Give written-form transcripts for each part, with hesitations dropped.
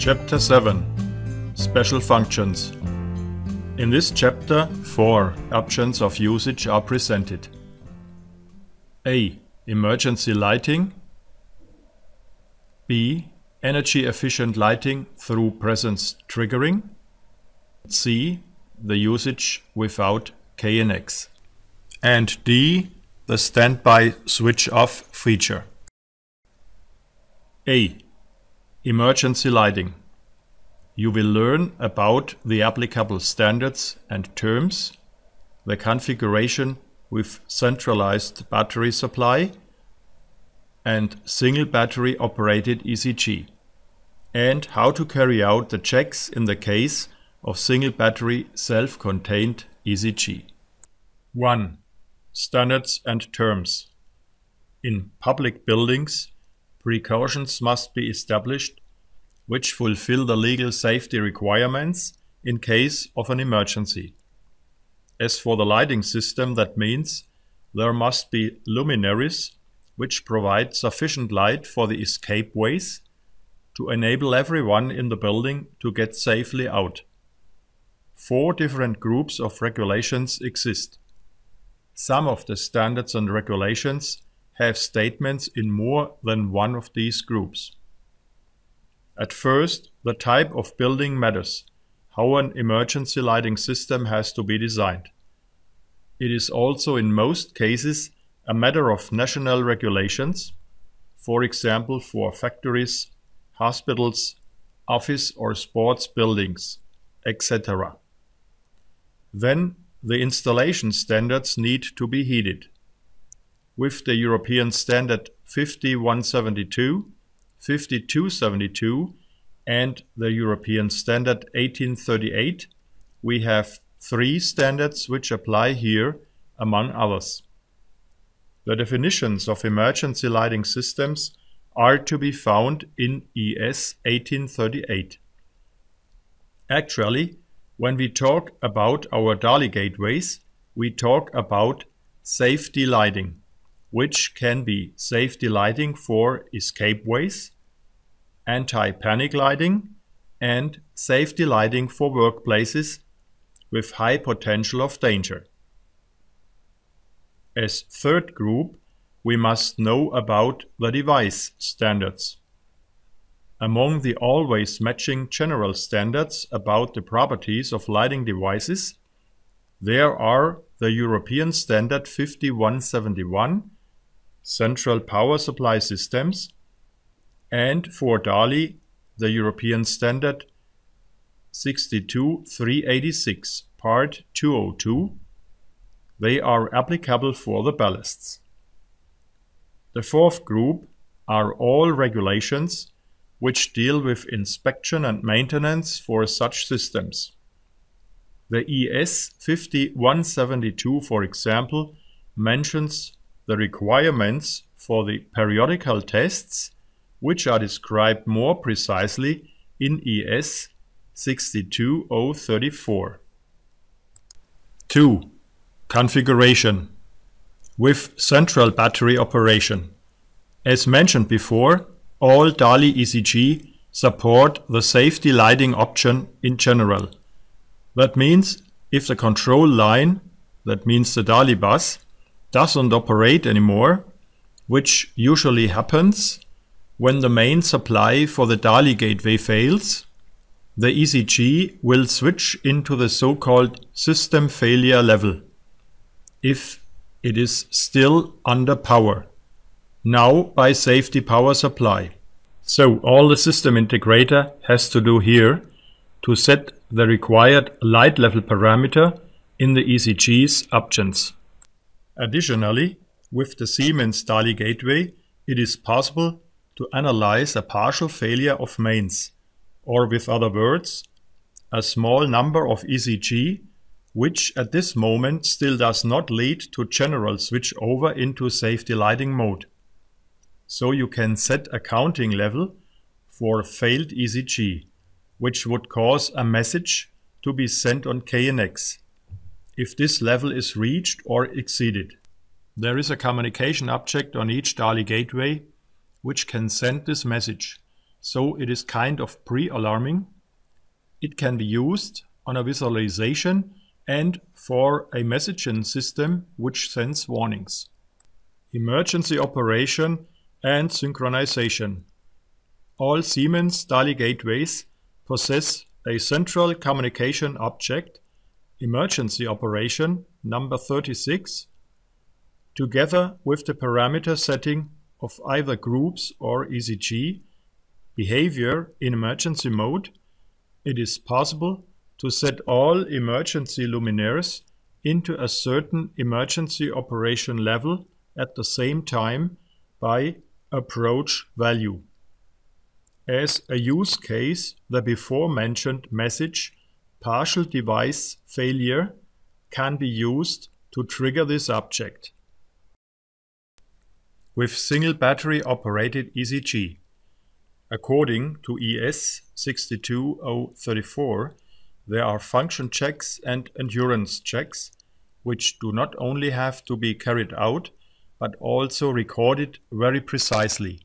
Chapter 7 – Special Functions. In this chapter, 4 options of usage are presented. A. Emergency lighting. B. Energy efficient lighting through presence triggering. C. The usage without KNX. And D. The standby switch off feature. A. Emergency lighting. You will learn about the applicable standards and terms, the configuration with centralized battery supply and single battery operated ECG, and how to carry out the checks in the case of single battery self-contained ECG. 1. Standards and terms. In public buildings, precautions must be established which fulfill the legal safety requirements in case of an emergency. As for the lighting system, that means there must be luminaries which provide sufficient light for the escape ways to enable everyone in the building to get safely out. 4 different groups of regulations exist. Some of the standards and regulations have statements in more than one of these groups. At first, the type of building matters, how an emergency lighting system has to be designed. It is also in most cases a matter of national regulations, for example for factories, hospitals, office or sports buildings, etc. Then the installation standards need to be heeded. With the European standard 5172, 5272 and the European standard 1838, we have 3 standards which apply here, among others. The definitions of emergency lighting systems are to be found in ES 1838. Actually, when we talk about our DALI gateways, we talk about safety lighting, which can be safety lighting for escape ways, anti-panic lighting and safety lighting for workplaces with high potential of danger. As third group, we must know about the device standards. Among the always matching general standards about the properties of lighting devices, there are the European standard 5171, Central Power Supply Systems, and for DALI, the European standard 62386, Part 202. They are applicable for the ballasts. The fourth group are all regulations which deal with inspection and maintenance for such systems. The ES 5172, for example, mentions the requirements for the periodical tests, which are described more precisely in ES 62034. 2. Configuration with central battery operation. As mentioned before, all DALI ECG support the safety lighting option in general. That means if the control line, that means the DALI bus, doesn't operate anymore, which usually happens when the main supply for the DALI gateway fails, the ECG will switch into the so-called system failure level if it is still under power, now by safety power supply. So all the system integrator has to do here to set the required light level parameter in the ECG's options. Additionally, with the Siemens DALI Gateway, it is possible to analyze a partial failure of mains, or with other words, a small number of ECG, which at this moment still does not lead to general switch over into safety lighting mode. So you can set a counting level for failed ECG, which would cause a message to be sent on KNX if this level is reached or exceeded. There is a communication object on each DALI gateway which can send this message, so it is kind of pre-alarming. It can be used on a visualization and for a messaging system which sends warnings. Emergency operation and synchronization. All Siemens DALI gateways possess a central communication object, emergency operation number 36, together with the parameter setting of either groups or ECG behavior in emergency mode. It is possible to set all emergency luminaires into a certain emergency operation level at the same time by approach value. As a use case, the before mentioned message partial device failure can be used to trigger this object. With single battery operated ECG. According to ES 62034, there are function checks and endurance checks, which do not only have to be carried out, but also recorded very precisely.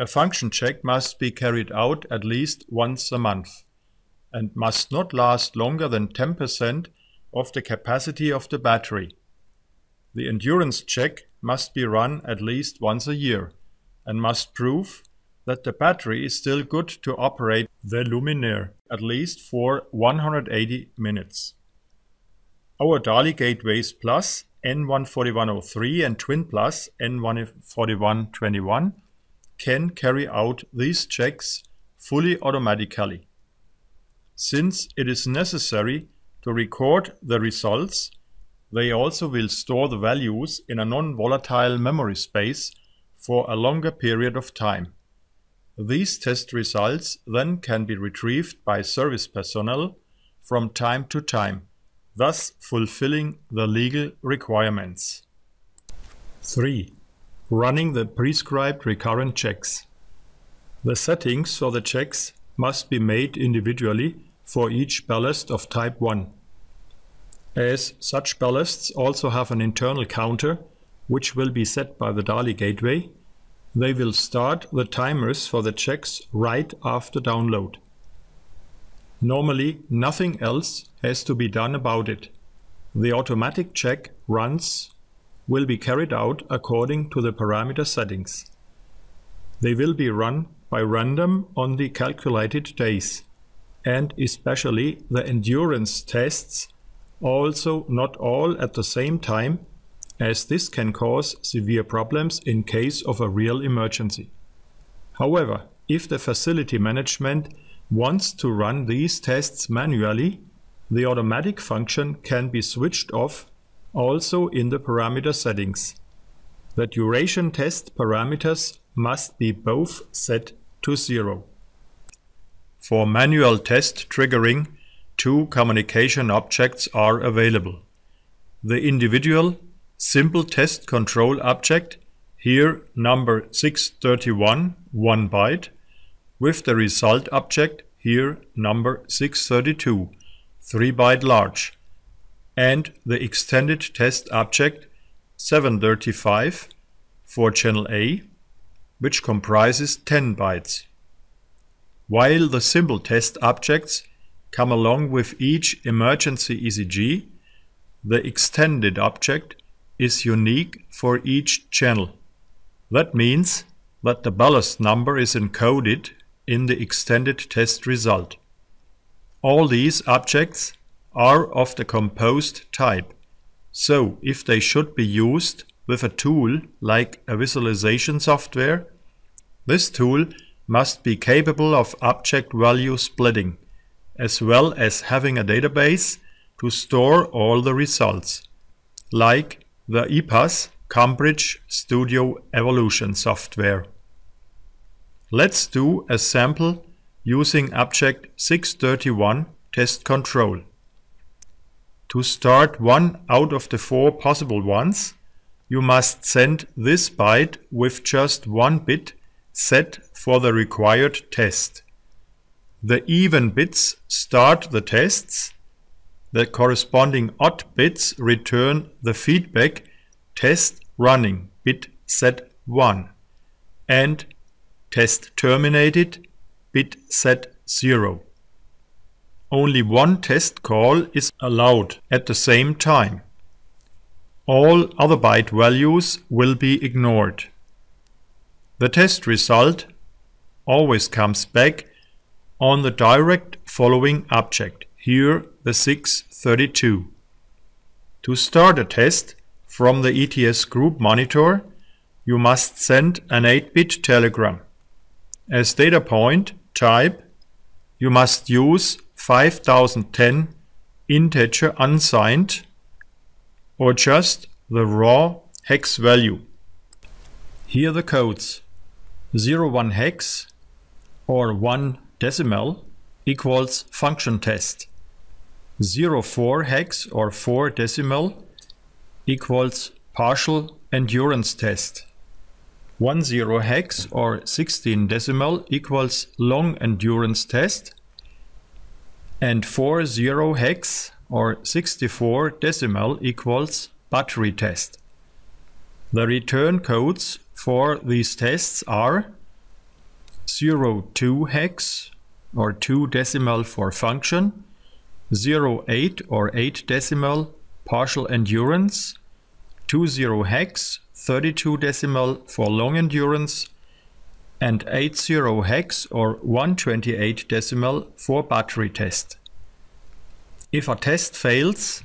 A function check must be carried out at least once a month, and must not last longer than 10% of the capacity of the battery. The endurance check must be run at least once a year, and must prove that the battery is still good to operate the luminaire, at least for 180 minutes. Our DALI Gateways Plus N14103 and Twin Plus N14121 can carry out these checks fully automatically. Since it is necessary to record the results, they also will store the values in a non-volatile memory space for a longer period of time. These test results then can be retrieved by service personnel from time to time, thus fulfilling the legal requirements. 3. Running the prescribed recurrent checks. The settings for the checks must be made individually for each ballast of type 1. As such ballasts also have an internal counter, which will be set by the DALI gateway, they will start the timers for the checks right after download. Normally, nothing else has to be done about it. The automatic check runs will be carried out according to the parameter settings. They will be run by random on the calculated days, and especially the endurance tests, also not all at the same time, as this can cause severe problems in case of a real emergency. However, if the facility management wants to run these tests manually, the automatic function can be switched off also in the parameter settings. The duration test parameters must be both set to 0. For manual test triggering, two communication objects are available. The individual simple test control object, here number 631, 1 byte, with the result object, here number 632, 3 byte large, and the extended test object 735 for channel A, which comprises 10 bytes. While the simple test objects come along with each emergency ECG, the extended object is unique for each channel. That means that the ballast number is encoded in the extended test result. All these objects are of the composed type, so if they should be used with a tool like a visualization software, this tool must be capable of object value splitting, as well as having a database to store all the results, like the EPAS Cambridge Studio Evolution software. Let's do a sample using object 631 test control. To start one out of the 4 possible ones, you must send this byte with just 1 bit set for the required test. The even bits start the tests. The corresponding odd bits return the feedback test running, bit set 1, and Test terminated, bit set 0. Only one test call is allowed at the same time. All other byte values will be ignored. The test result always comes back on the direct following object, here the 632. To start a test from the ETS group monitor, you must send an 8-bit telegram. As data point type, you must use 5010 integer unsigned or just the raw hex value. Here the codes 01 hex or 1 decimal equals function test, 04 hex or 4 decimal equals partial endurance test, 10 hex or 16 decimal equals long endurance test, and 40 hex or 64 decimal equals battery test. The return codes for these tests are 02 hex or 2 decimal for function, 08 or 8 decimal partial endurance, 20 hex 32 decimal for long endurance, and 80 hex or 128 decimal for battery test. If a test fails,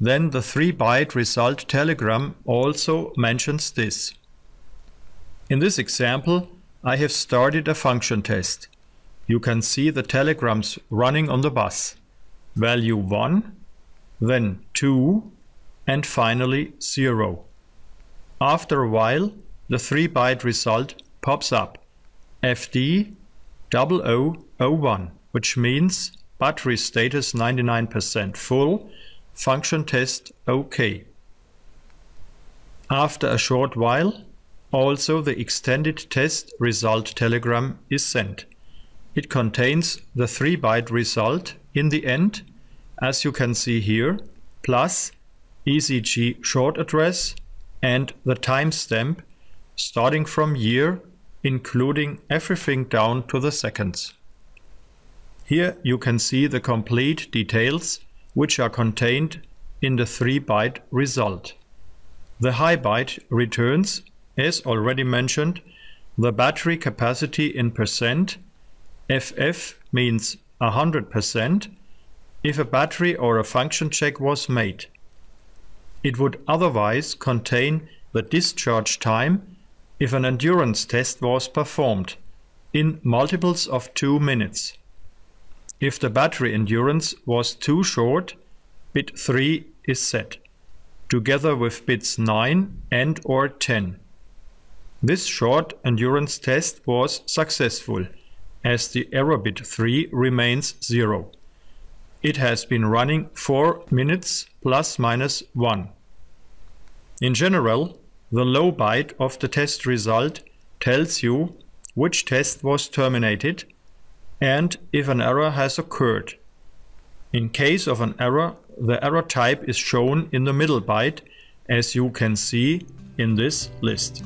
then the 3-byte result telegram also mentions this. In this example, I have started a function test. You can see the telegrams running on the bus. Value 1, then 2, and finally 0. After a while, the 3-byte result pops up, FD0001, which means battery status 99% full, function test OK. After a short while, also the extended test result telegram is sent. It contains the 3-byte result in the end, as you can see here, plus ECG short address and the timestamp starting from year, including everything down to the seconds. Here you can see the complete details which are contained in the 3-byte result. The high byte returns, as already mentioned, the battery capacity in %. FF means 100% if a battery or a function check was made. It would otherwise contain the discharge time if an endurance test was performed in multiples of 2 minutes. If the battery endurance was too short, bit 3 is set, together with bits 9 and or 10. This short endurance test was successful, as the error bit 3 remains 0. It has been running 4 minutes plus minus 1. In general, the low byte of the test result tells you which test was terminated and if an error has occurred. In case of an error, the error type is shown in the middle byte, as you can see in this list.